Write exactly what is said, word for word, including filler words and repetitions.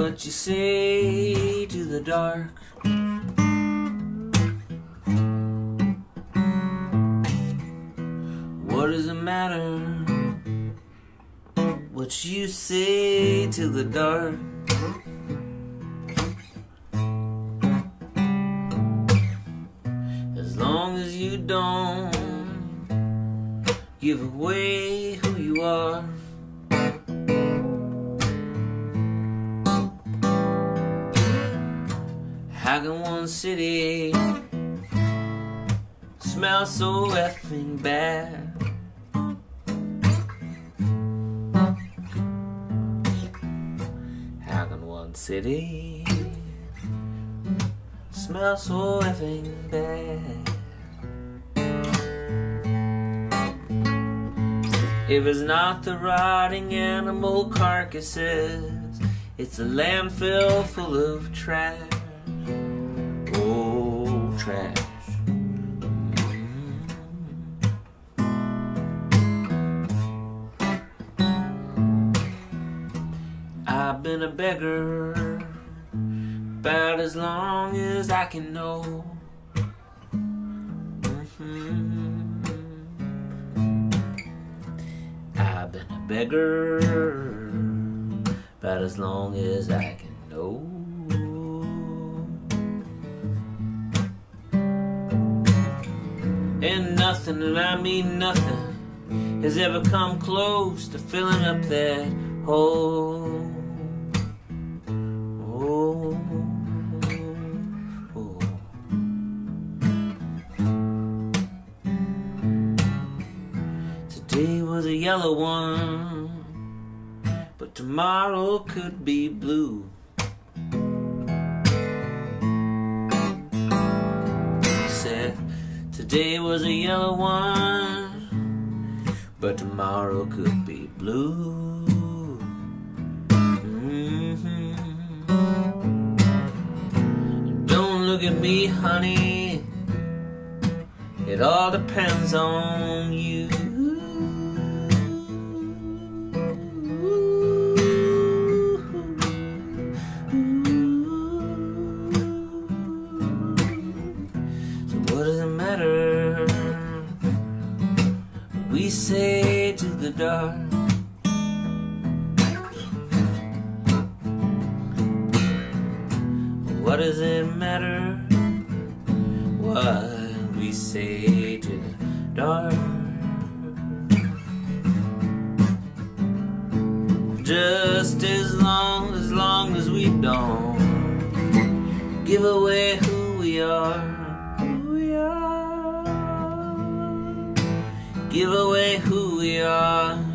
what you say to the dark. What does it matter what you say to the dark? As long as you don't give away who you are. How can one city smell so effing bad? How can one city smell so effing bad? If it's not the rotting animal carcasses, it's a landfill full of trash. Oh, trash. I've been a beggar about as long as I can know. I've been a beggar about as long as I can know. And nothing, and I mean nothing, has ever come close to filling up that hole. Oh, oh. Today was a yellow one, but tomorrow could be blue. Today was a yellow one, but tomorrow could be blue. Mm-hmm. Don't look at me, honey, it all depends on you. We say to the dark, what does it matter what we say to the dark? Just as long, as long as we don't give away who we are. Give away who we are.